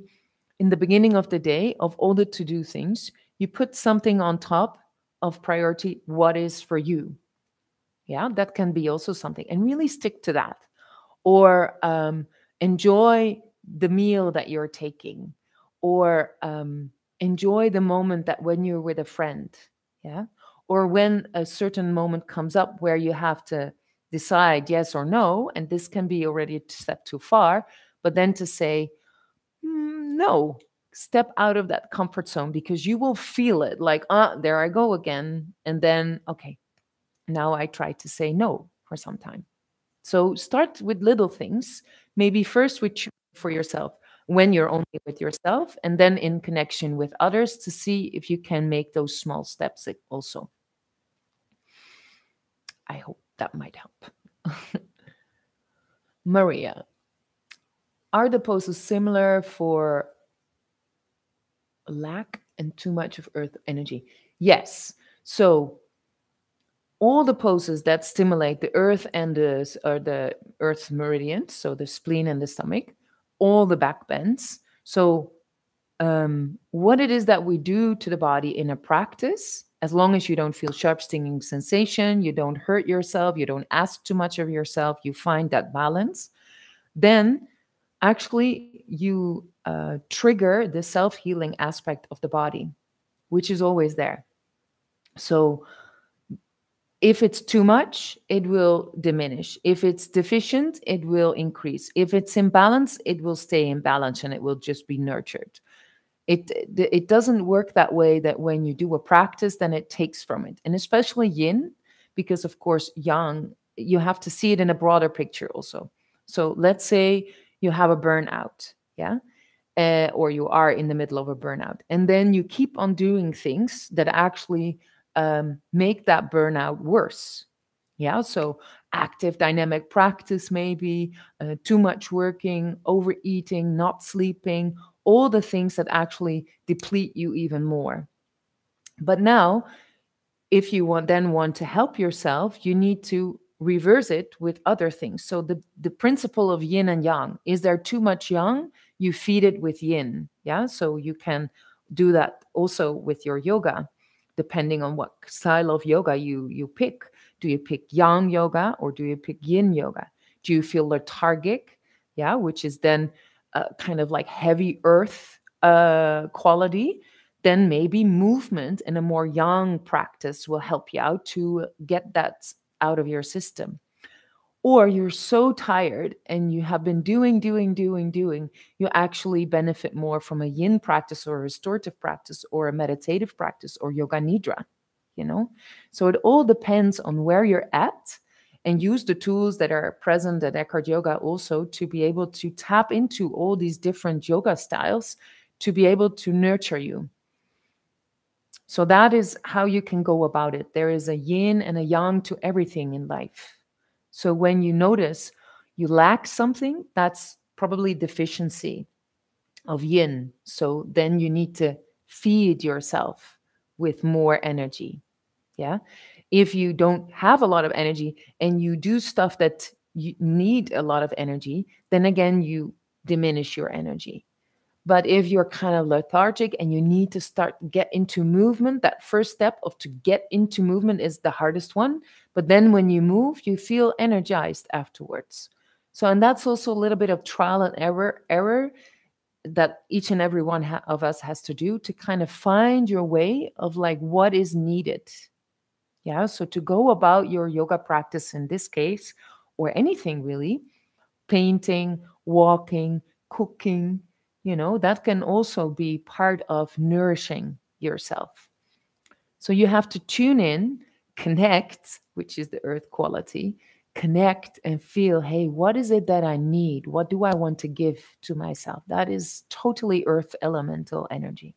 in the beginning of the day of all the to-do things, you put something on top of priority, what is for you. Yeah, that can be also something. And really stick to that. Or um, enjoy the meal that you're taking. Or um, enjoy the moment that when you're with a friend, yeah? Or when a certain moment comes up where you have to decide yes or no, and this can be already a step too far, but then to say, mm, no, step out of that comfort zone because you will feel it like, ah, there I go again. And then, okay, now I try to say no for some time. So start with little things, maybe first with you for yourself, when you're only with yourself, and then in connection with others to see if you can make those small steps also. I hope that might help. Maria, are the poses similar for lack and too much of earth energy? Yes. So all the poses that stimulate the earth and the, or the earth meridian, so the spleen and the stomach, all the back bends. So um, what it is that we do to the body in a practice, as long as you don't feel sharp stinging sensation, you don't hurt yourself, you don't ask too much of yourself, you find that balance, then actually you uh, trigger the self-healing aspect of the body, which is always there. So if it's too much, it will diminish. If it's deficient, it will increase. If it's in balance, it will stay in balance and it will just be nurtured. It, it doesn't work that way that when you do a practice, then it takes from it. And especially yin, because of course, yang, you have to see it in a broader picture also. So let's say you have a burnout, yeah? Uh, or you are in the middle of a burnout. And then you keep on doing things that actually Um, make that burnout worse. Yeah, so active dynamic practice maybe, uh, too much working, overeating, not sleeping, all the things that actually deplete you even more. But now, if you want, then want to help yourself, you need to reverse it with other things. So the, the principle of yin and yang, is there too much yang? You feed it with yin. Yeah, so you can do that also with your yoga. Depending on what style of yoga you, you pick. Do you pick yang yoga or do you pick yin yoga? Do you feel lethargic? Yeah, which is then uh, kind of like heavy earth uh, quality. Then maybe movement and a more yang practice will help you out to get that out of your system. Or you're so tired and you have been doing, doing, doing, doing, you actually benefit more from a yin practice or a restorative practice or a meditative practice or yoga nidra, you know? So it all depends on where you're at and use the tools that are present at Ekhart Yoga also to be able to tap into all these different yoga styles to be able to nurture you. So that is how you can go about it. There is a yin and a yang to everything in life. So when you notice you lack something, that's probably deficiency of yin. So then you need to feed yourself with more energy. Yeah. If you don't have a lot of energy and you do stuff that you need a lot of energy, then again, you diminish your energy. But if you're kind of lethargic and you need to start get into movement, that first step of to get into movement is the hardest one. But then when you move, you feel energized afterwards. So, and that's also a little bit of trial and error, error that each and every one ha of us has to do to kind of find your way of like what is needed. Yeah, so to go about your yoga practice in this case, or anything really, painting, walking, cooking, you know, that can also be part of nourishing yourself. So you have to tune in, connect, which is the earth quality, connect and feel, hey, what is it that I need? What do I want to give to myself? That is totally earth elemental energy.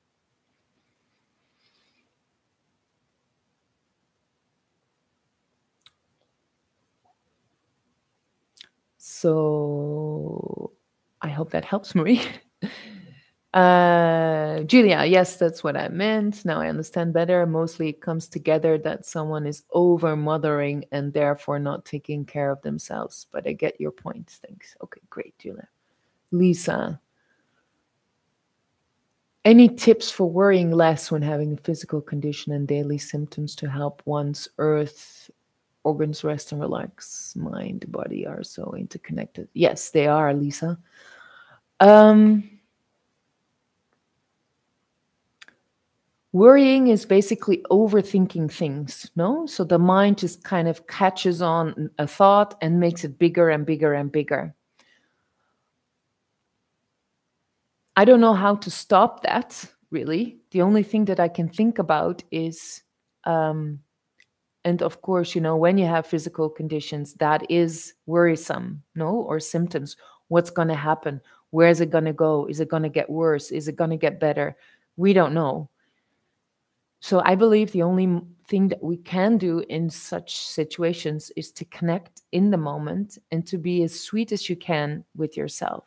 So I hope that helps, Marie. uh, Julia, yes, that's what I meant. Now I understand better. Mostly it comes together that someone is over-mothering and therefore not taking care of themselves. But I get your point. Thanks. Okay, great, Julia. Lisa, any tips for worrying less when having a physical condition and daily symptoms to help one's earth? Organs rest and relax. Mind, body are so interconnected. Yes, they are, Lisa. Um, worrying is basically overthinking things, no? So the mind just kind of catches on a thought and makes it bigger and bigger and bigger. I don't know how to stop that, really. The only thing that I can think about is... Um, And of course, you know, when you have physical conditions, that is worrisome, no? Or symptoms. What's going to happen? Where is it going to go? Is it going to get worse? Is it going to get better? We don't know. So I believe the only thing that we can do in such situations is to connect in the moment and to be as sweet as you can with yourself.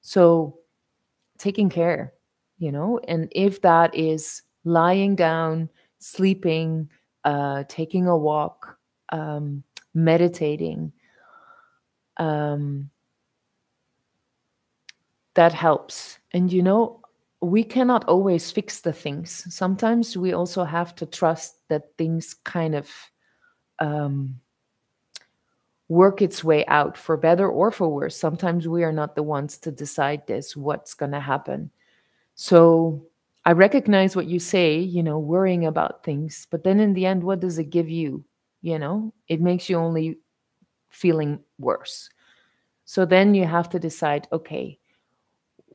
So taking care, you know, and if that is lying down, sleeping, Uh, taking a walk, um, meditating, um, that helps. And, you know, we cannot always fix the things. Sometimes we also have to trust that things kind of um, work its way out for better or for worse. Sometimes we are not the ones to decide this, what's going to happen. So... I recognize what you say, you know, worrying about things, but then in the end, what does it give you? You know, it makes you only feeling worse. So then you have to decide, okay,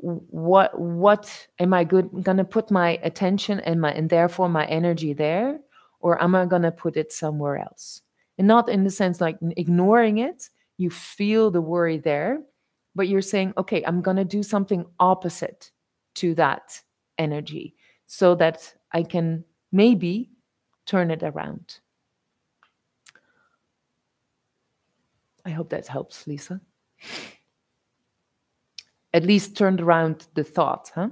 what what am I good gonna put my attention and my and therefore my energy there, or am I gonna put it somewhere else? And not in the sense like ignoring it, you feel the worry there, but you're saying, okay, I'm gonna do something opposite to that energy so that I can maybe turn it around. I hope that helps, Lisa. At least turned around the thought, huh?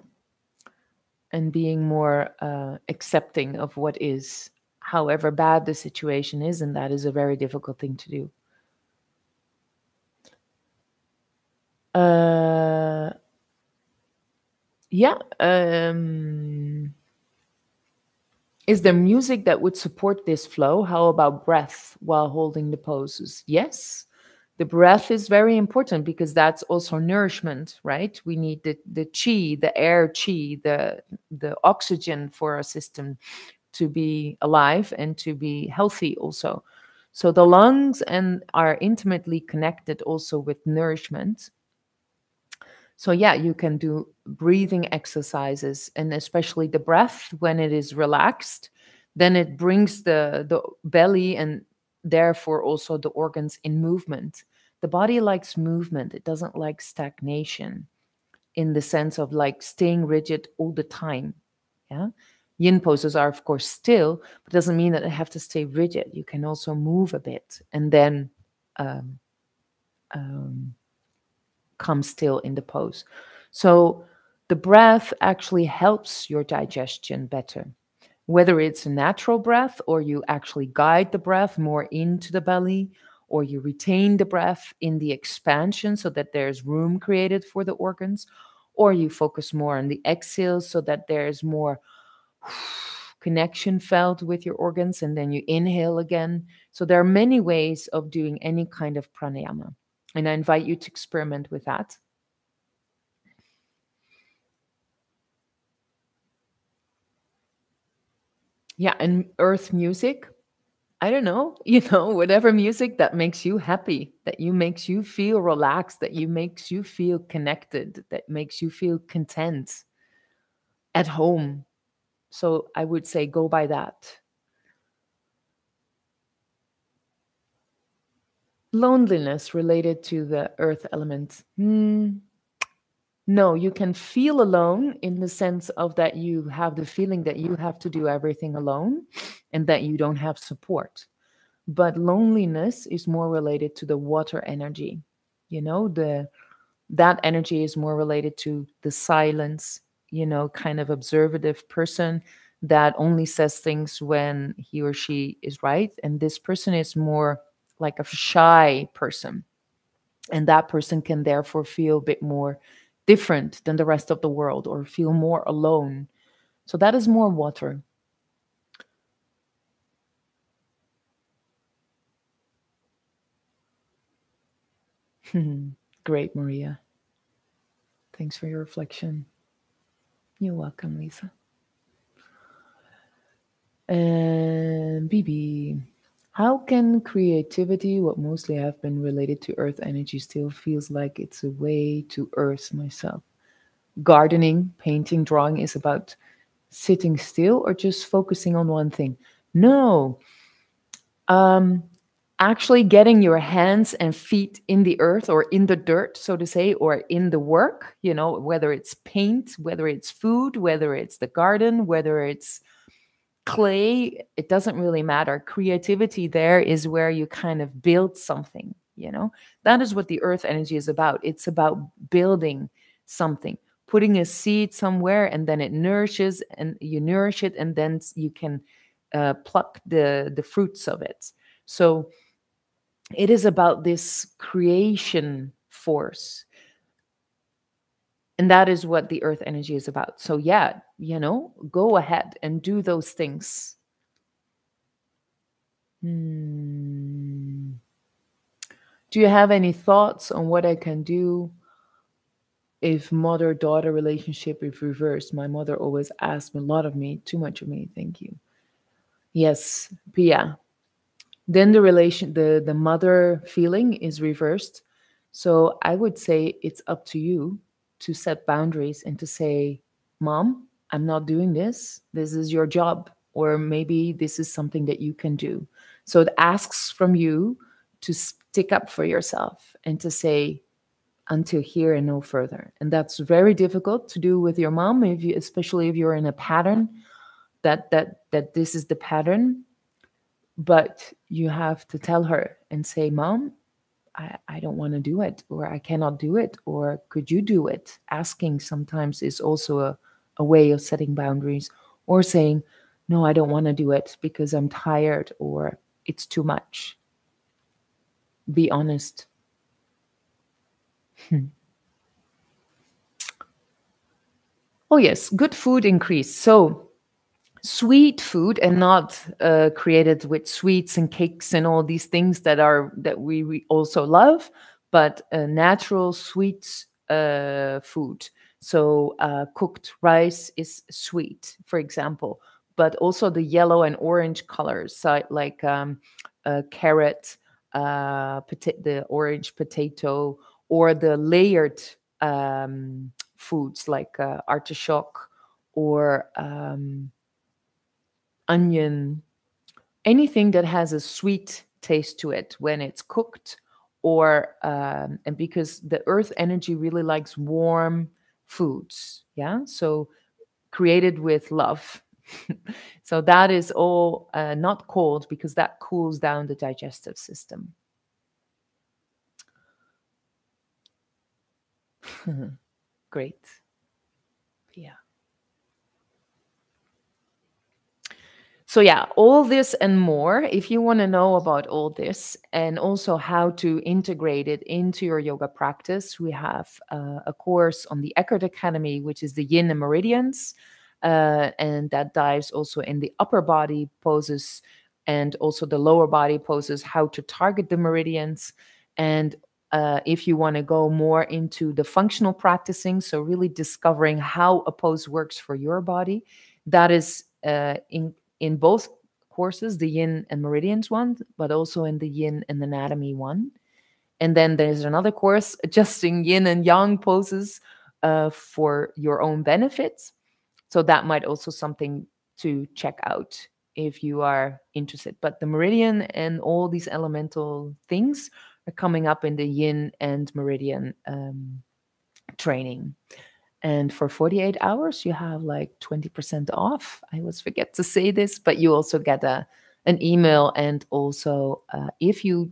And being more uh, accepting of what is, however bad the situation is, and that is a very difficult thing to do. Uh... Yeah. Um, is there music that would support this flow? How about breath while holding the poses? Yes, the breath is very important because that's also nourishment, right? We need the, the chi, the air chi, the, the oxygen for our system to be alive and to be healthy also. So the lungs and are intimately connected also with nourishment. So yeah, you can do breathing exercises and especially the breath when it is relaxed, then it brings the, the belly and therefore also the organs in movement. The body likes movement. It doesn't like stagnation in the sense of like staying rigid all the time. Yeah, yin poses are of course still, but doesn't mean that they have to stay rigid. You can also move a bit and then um, um, come still in the pose. So the breath actually helps your digestion better, whether it's a natural breath or you actually guide the breath more into the belly, or you retain the breath in the expansion so that there's room created for the organs, or you focus more on the exhale so that there's more connection felt with your organs, and then you inhale again. So there are many ways of doing any kind of pranayama, and I invite you to experiment with that. Yeah, and earth music. I don't know, you know, whatever music that makes you happy, that you makes you feel relaxed, that you makes you feel connected, that makes you feel content at home. So I would say go by that. Loneliness related to the earth element. Hmm. No, you can feel alone in the sense of that you have the feeling that you have to do everything alone and that you don't have support. But loneliness is more related to the water energy. You know, the that energy is more related to the silence, you know, kind of observative person that only says things when he or she is right. And this person is more like a shy person. And that person can therefore feel a bit more different than the rest of the world, or feel more alone. So that is more water. Great, Maria. Thanks for your reflection. You're welcome, Lisa. And Bibi, how can creativity, what mostly have been related to earth energy, still feels like it's a way to earth myself? Gardening, painting, drawing is about sitting still or just focusing on one thing? No. Um, actually getting your hands and feet in the earth or in the dirt, so to say, or in the work, you know, whether it's paint, whether it's food, whether it's the garden, whether it's clay, it doesn't really matter. Creativity there is where you kind of build something, you know? That is what the earth energy is about. It's about building something, putting a seed somewhere, and then it nourishes, and you nourish it, and then you can uh, pluck the, the fruits of it. So it is about this creation force. And that is what the earth energy is about. So yeah, you know, go ahead and do those things. Hmm. Do you have any thoughts on what I can do if mother-daughter relationship is reversed? My mother always asked a lot of me, too much of me, thank you. Yes, Pia. Then the relation, the, the mother feeling is reversed. So I would say it's up to you to set boundaries and to say, Mom, I'm not doing this. This is your job. Or maybe this is something that you can do. So it asks from you to stick up for yourself and to say, until here and no further. And that's very difficult to do with your mom, if you, especially if you're in a pattern, that, that, that this is the pattern. But you have to tell her and say, Mom, I, I don't want to do it, or I cannot do it, or could you do it? Asking sometimes is also a, a way of setting boundaries, or saying, no, I don't want to do it because I'm tired or it's too much. Be honest. Hmm. Oh yes, good food increase. So sweet food, and not uh, created with sweets and cakes and all these things that are that we, we also love, but uh, natural sweet uh, food. So uh, cooked rice is sweet, for example, but also the yellow and orange colors, like um, uh, carrot, uh, the orange potato, or the layered um, foods like uh, artichoke or Um, onion, anything that has a sweet taste to it when it's cooked, or um, and because the earth energy really likes warm foods, yeah, so created with love. So that is all uh, not cold, because that cools down the digestive system. Great. Yeah. So yeah, all this and more, if you want to know about all this and also how to integrate it into your yoga practice, we have uh, a course on the Ekhart Academy, which is the Yin and Meridians. Uh, and that dives also in the upper body poses and also the lower body poses, how to target the meridians. And uh, if you want to go more into the functional practicing, so really discovering how a pose works for your body, that is uh, in in both courses, the Yin and Meridians one, but also in the Yin and Anatomy one. And then there's another course, Adjusting Yin and Yang Poses uh, for Your Own Benefit. So that might also something to check out if you are interested. But the Meridian and all these elemental things are coming up in the Yin and Meridian um, training. And for forty-eight hours, you have like twenty percent off. I always forget to say this, but you also get a, an email. And also, uh, if you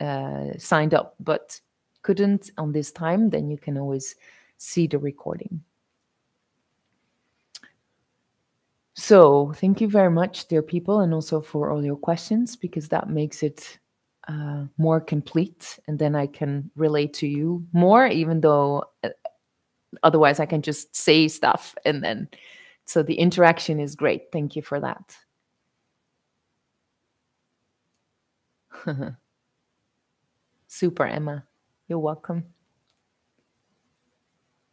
uh, signed up but couldn't on this time, then you can always see the recording. So thank you very much, dear people, and also for all your questions, because that makes it uh, more complete. And then I can relate to you more, even though... Uh, Otherwise, I can just say stuff, and then so the interaction is great. Thank you for that. Super, Emma. You're welcome.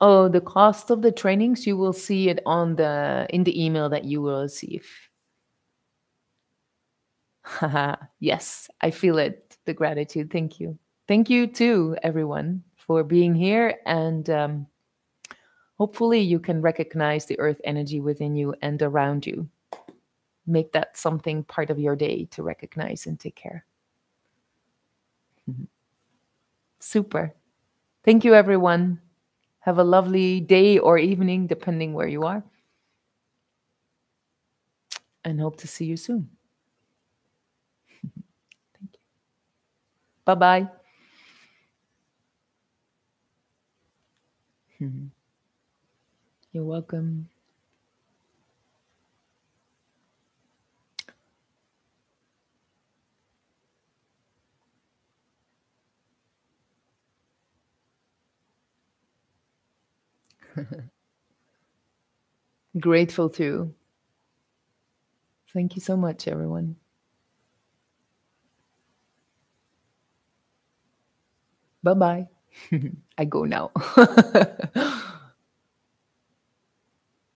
Oh, the cost of the trainings, you will see it on the in the email that you will receive. Yes, I feel it. The gratitude. Thank you. Thank you too, everyone, for being here, and um hopefully you can recognize the earth energy within you and around you. Make that something part of your day to recognize and take care. Mm-hmm. Super. Thank you, everyone. Have a lovely day or evening, depending where you are. And hope to see you soon. Thank you. Bye-bye. Mm-hmm. You're welcome. Grateful too. Thank you so much, everyone. Bye-bye. I go now.